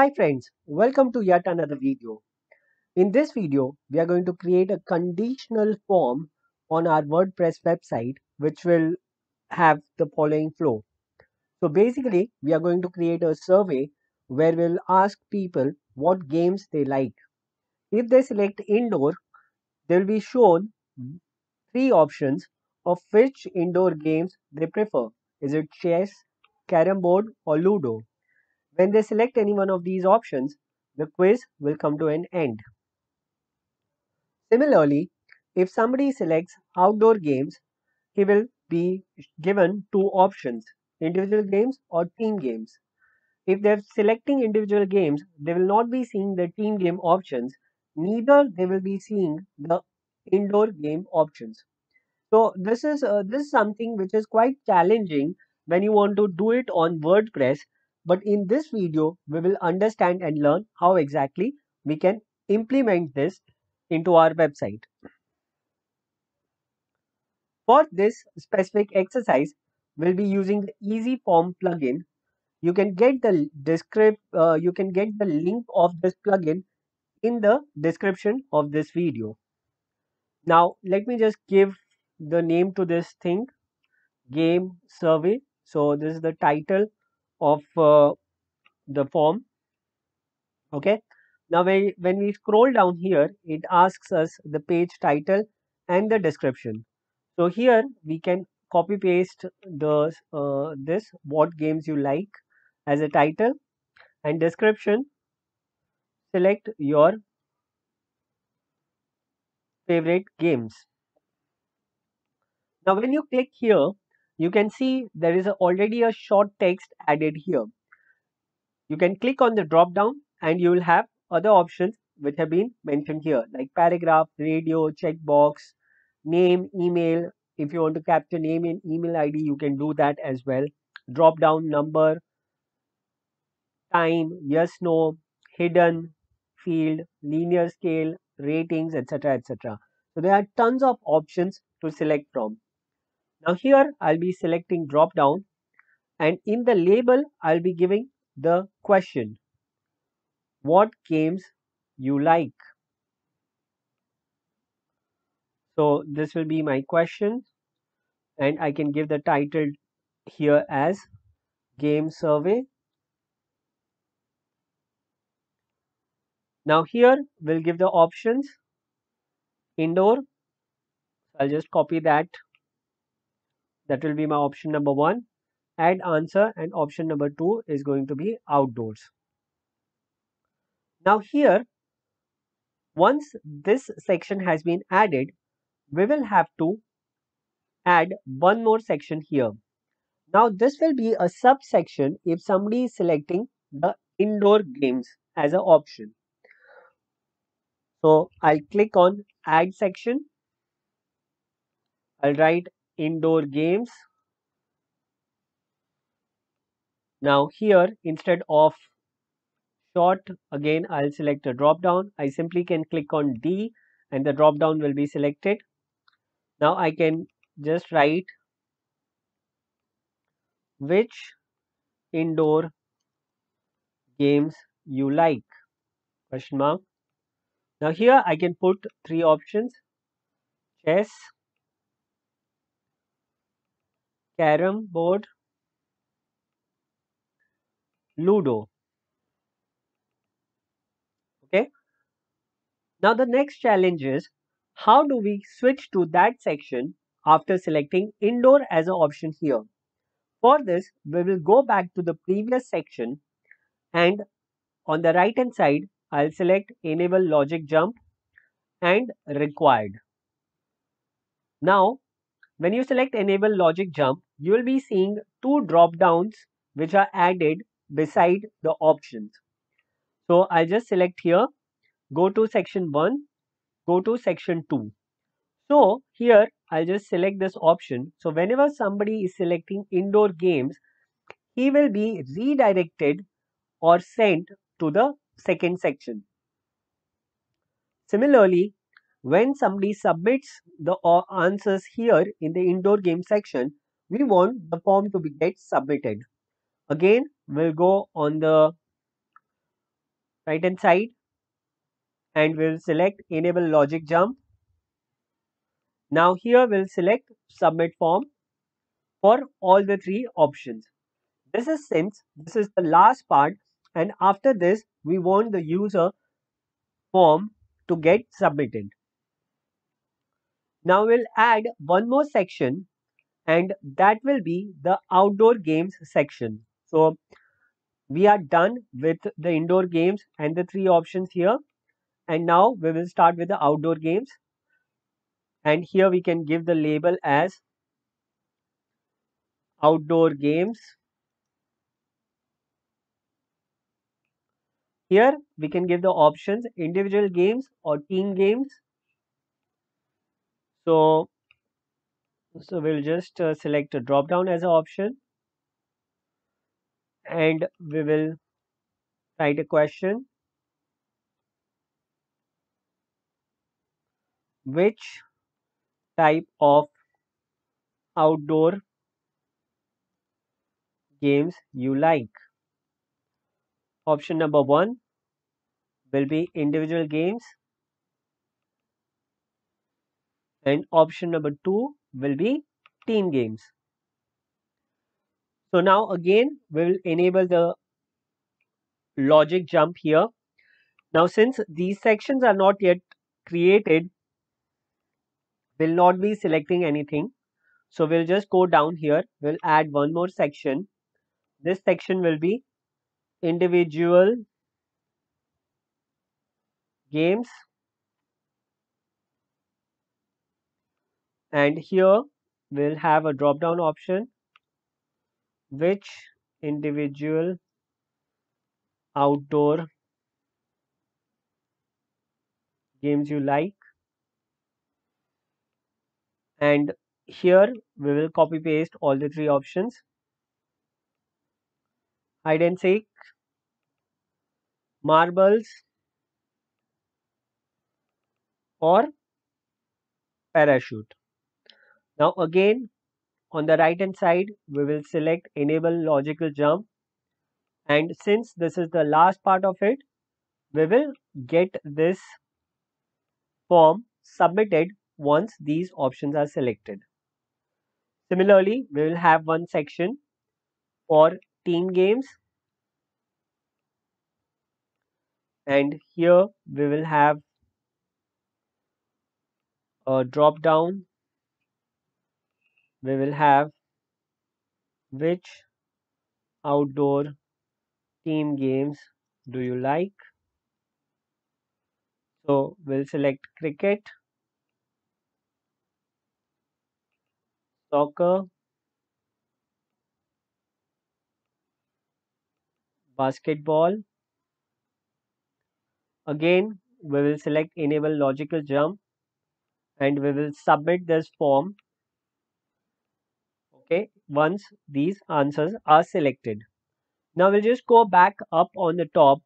Hi friends, welcome to yet another video. In this video, we are going to create a conditional form on our WordPress website which will have the following flow. So basically, we are going to create a survey where we'll ask people what games they like. If they select indoor, they'll be shown three options of which indoor games they prefer. Is it chess, carrom board or Ludo? When they select any one of these options, the quiz will come to an end. Similarly, if somebody selects outdoor games, he will be given two options, individual games or team games. If they're selecting individual games, they will not be seeing the team game options, neither they will be seeing the indoor game options. So this is something which is quite challenging when you want to do it on WordPress. But in this video, we will understand and learn how exactly we can implement this into our website. For this specific exercise, we'll be using the Easy Form plugin. You can get the link of this plugin in the description of this video. Now, let me just give the name to this thing, Game Survey. So this is the title of the form. Okay, now when we scroll down here, it asks us the page title and the description. So here we can copy paste the this what games you like as a title and description. Select your favorite games. Now when you click here, you can see there is already a short text added here. You can click on the drop down and you will have other options which have been mentioned here, like paragraph, radio, checkbox, name, email. If you want to capture name and email ID, you can do that as well. Drop down number, time, yes, no, hidden, field, linear scale, ratings, etc., etc. So there are tons of options to select from. Now here I'll be selecting drop down and in the label I'll be giving the question, what games you like. So this will be my question and I can give the title here as Game Survey. Now here we'll give the options indoor. I'll just copy that. That will be my option number one, add answer, and option number two is going to be outdoors. Now here, once this section has been added, we will have to add one more section here. Now this will be a subsection if somebody is selecting the indoor games as an option. So I'll click on add section. I'll write indoor games. Now here, instead of short, again I'll select a drop down. I simply can click on D and the drop down will be selected. Now I can just write which indoor games you like question mark. Now here I can put three options, chess, carrom board, Ludo. Okay. Now the next challenge is, how do we switch to that section after selecting indoor as an option here? For this, we will go back to the previous section and on the right hand side, I'll select enable logic jump and required. Now, when you select enable logic jump, you will be seeing two drop downs which are added beside the options. So I'll just select here, go to section 1, go to section 2. So here I'll just select this option. So whenever somebody is selecting indoor games, he will be redirected or sent to the second section. Similarly, when somebody submits the answers here in the indoor game section, we want the form to be submitted. Again, we'll go on the right hand side, and we will select enable logic jump. Now here we'll select submit form for all the three options. This is since this is the last part, and after this we want the user form to get submitted. Now we'll add one more section, and that will be the outdoor games section. So we are done with the indoor games and the three options here, and now we will start with the outdoor games. And here we can give the label as outdoor games. Here we can give the options individual games or team games. So we'll just select a drop down as an option, and we will write a question. Which type of outdoor games you like? Option number 1 will be individual games, and option number 2 will be team games. So now again we will enable the logic jump here. Now since these sections are not yet created, we'll not be selecting anything. So we'll just go down here, we'll add one more section. This section will be individual games, and here we'll have a drop down option, which individual outdoor games you like. And here we will copy paste all the three options: hide and seek, marbles, or parachute. Now again on the right hand side we will select enable logical jump, and since this is the last part of it, we will get this form submitted once these options are selected. Similarly, we will have one section for team games, and here we will have a drop down. We will have which outdoor team games do you like? So we'll select cricket, soccer, basketball. Again, we will select enable logical jump, and we will submit this form. Okay, once these answers are selected. Now we'll just go back up on the top,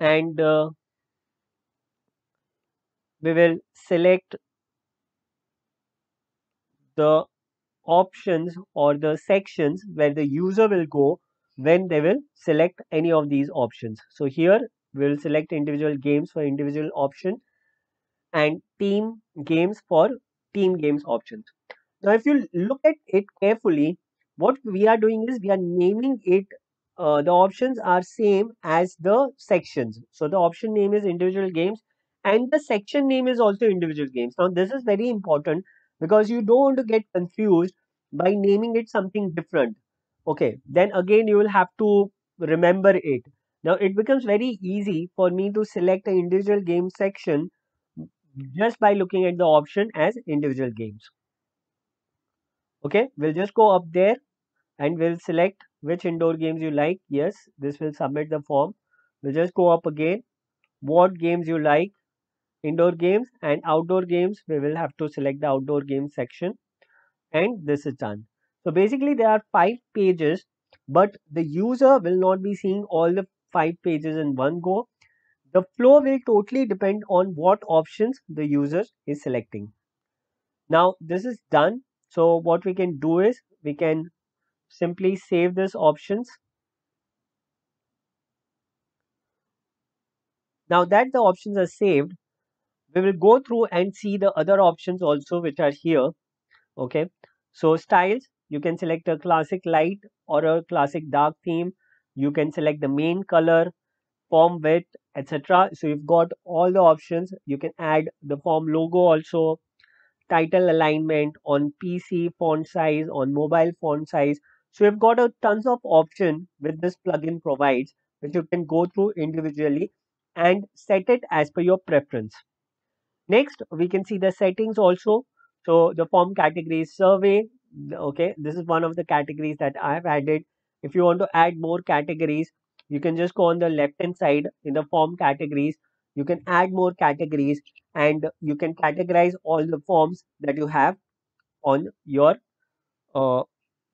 and we will select the options or the sections where the user will go when they will select any of these options. So here we'll select individual games for individual option and team games for team games options. Now if you look at it carefully, what we are doing is we are naming it, the options are same as the sections. So the option name is individual games and the section name is also individual games. Now this is very important, because you don't want to get confused by naming it something different. Okay, then again you will have to remember it. Now it becomes very easy for me to select an individual game section just by looking at the option as individual games. Okay, we'll just go up there and we'll select which indoor games you like. Yes, this will submit the form. We'll just go up again. What games you like? Indoor games and outdoor games. We will have to select the outdoor games section, and this is done. So basically there are 5 pages, but the user will not be seeing all the 5 pages in one go. The flow will totally depend on what options the user is selecting. Now this is done. So what we can do is we can simply save these options Now that the options are saved, we will go through and see the other options also which are here. Okay, so styles, you can select a classic light or a classic dark theme. You can select the main color, form width, etc. So you've got all the options. You can add the form logo also, title alignment on PC font size, on mobile font size. So you've got a tons of option with this plugin provides, which you can go through individually and set it as per your preference. Next, we can see the settings also. So the form category survey. Okay, this is one of the categories that I've added. If you want to add more categories, you can just go on the left hand side in the form categories. You can add more categories and you can categorize all the forms that you have on your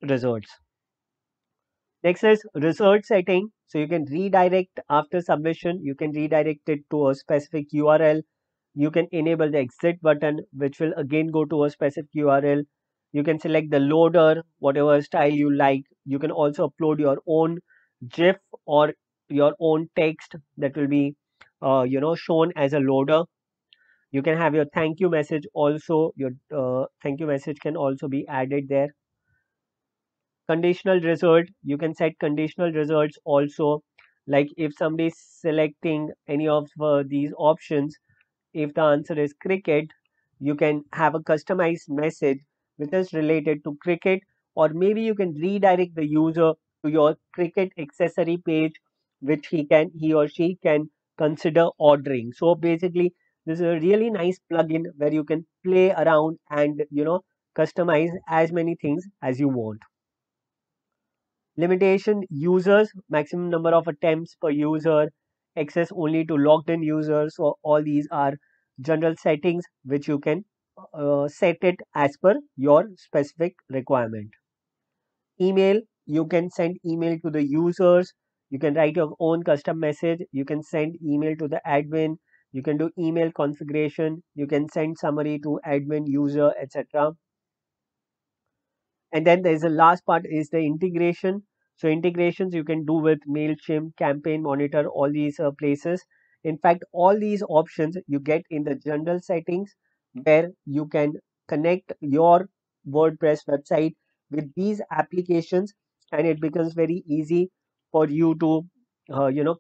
results. Next is result setting. So you can redirect after submission. You can redirect it to a specific URL. You can enable the exit button, which will again go to a specific URL. You can select the loader, whatever style you like. You can also upload your own GIF or your own text that will be shown as a loader. You can have your thank you message also. Your thank you message can also be added there. Conditional result, you can set conditional results also, like if somebody is selecting any of these options, if the answer is cricket, you can have a customized message which is related to cricket, or maybe you can redirect the user to your cricket accessory page, which he or she can consider ordering. So basically, this is a really nice plugin where you can play around and customize as many things as you want. Limitation: users, maximum number of attempts per user, access only to logged in users. So all these are general settings which you can set it as per your specific requirement. Email, you can send email to the users. You can write your own custom message. You can send email to the admin. You can do email configuration. You can send summary to admin, user, etc. And then there's the last part is the integration. So integrations you can do with MailChimp, Campaign Monitor, all these places. In fact, all these options you get in the general settings, where you can connect your WordPress website with these applications, and it becomes very easy for you to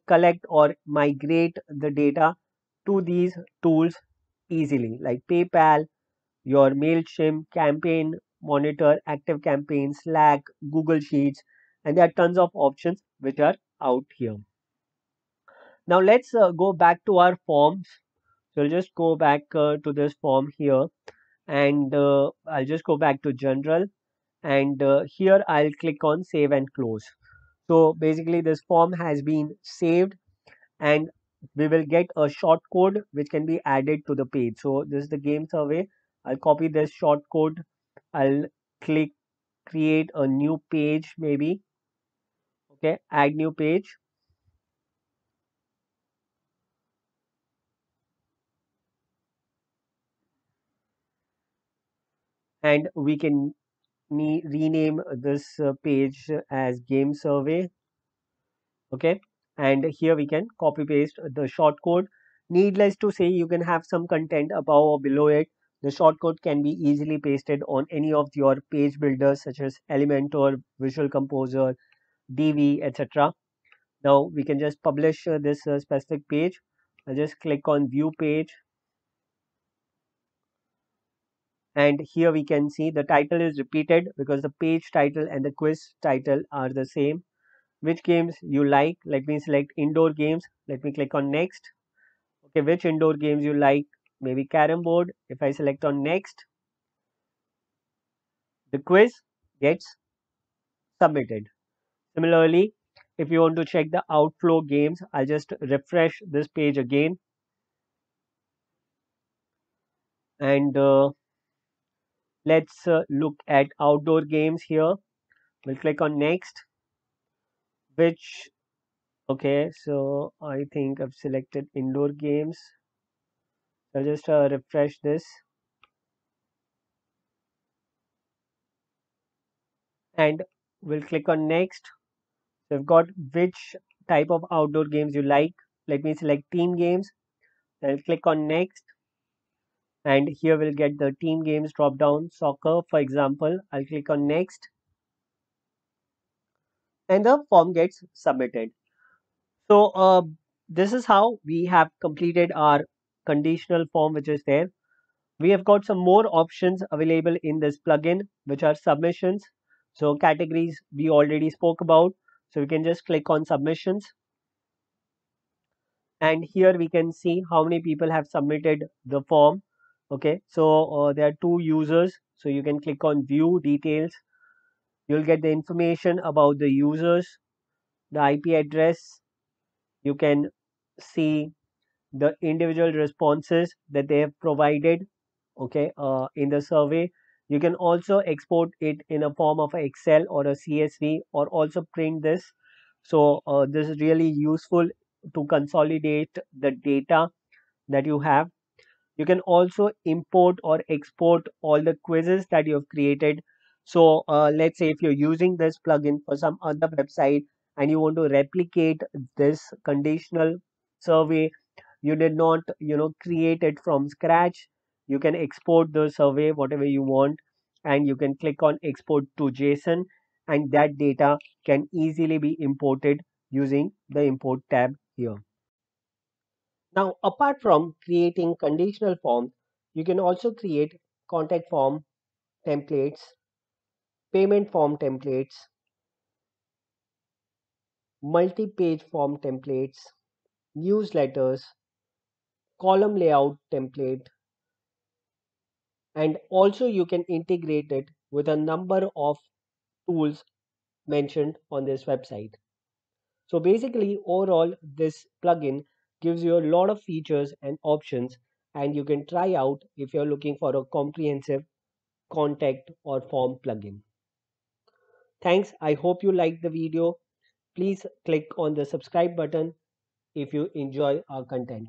collect or migrate the data to these tools easily, like PayPal, your MailChimp, Campaign Monitor, ActiveCampaign, Slack, Google Sheets, and there are tons of options which are out here. Now let's go back to our forms. So I'll just go back to this form here, and I'll just go back to general, and here I'll click on save and close. So basically this form has been saved and we will get a short code which can be added to the page. So this is the game survey. I'll copy this short code. I'll click create a new page maybe. Okay, add new page. And we can rename this page as game survey. Okay, and here we can copy paste the short code. Needless to say, you can have some content above or below it. The short code can be easily pasted on any of your page builders such as Elementor, Visual Composer, Divi, etc. Now we can just publish this specific page. I'll just click on view page. And here we can see the title is repeated because the page title and the quiz title are the same. Which games you like? Let me select indoor games. Let me click on next. Okay, which indoor games you like? Maybe carrom board. If I select on next, the quiz gets submitted. Similarly, if you want to check the outflow games, I'll just refresh this page again. And let's look at outdoor games here. We'll click on next. Okay, so I think I've selected indoor games. I'll just refresh this. And we'll click on next. We've got which type of outdoor games you like. Let me select team games. I'll click on next, and here we'll get the team games drop down, soccer for example. I'll click on next and the form gets submitted. So this is how we have completed our conditional form which is there. We have got some more options available in this plugin, which are submissions. So categories we already spoke about. So we can just click on submissions. And here we can see how many people have submitted the form. Okay, so there are two users. So you can click on view details. You'll get the information about the users, the IP address. You can see the individual responses that they have provided, okay, in the survey. You can also export it in a form of Excel or a CSV, or also print this. So this is really useful to consolidate the data that you have. You can also import or export all the quizzes that you have created. So let's say if you're using this plugin for some other website and you want to replicate this conditional survey, you did not, you know, create it from scratch. You can export the survey, whatever you want, and you can click on export to JSON, and that data can easily be imported using the import tab here. Now, apart from creating conditional forms, you can also create contact form templates, payment form templates, multi-page form templates, newsletters, column layout template, and also you can integrate it with a number of tools mentioned on this website. So basically, overall, this plugin gives you a lot of features and options, and you can try out if you're looking for a comprehensive contact or form plugin. Thanks. I hope you liked the video. Please click on the subscribe button if you enjoy our content.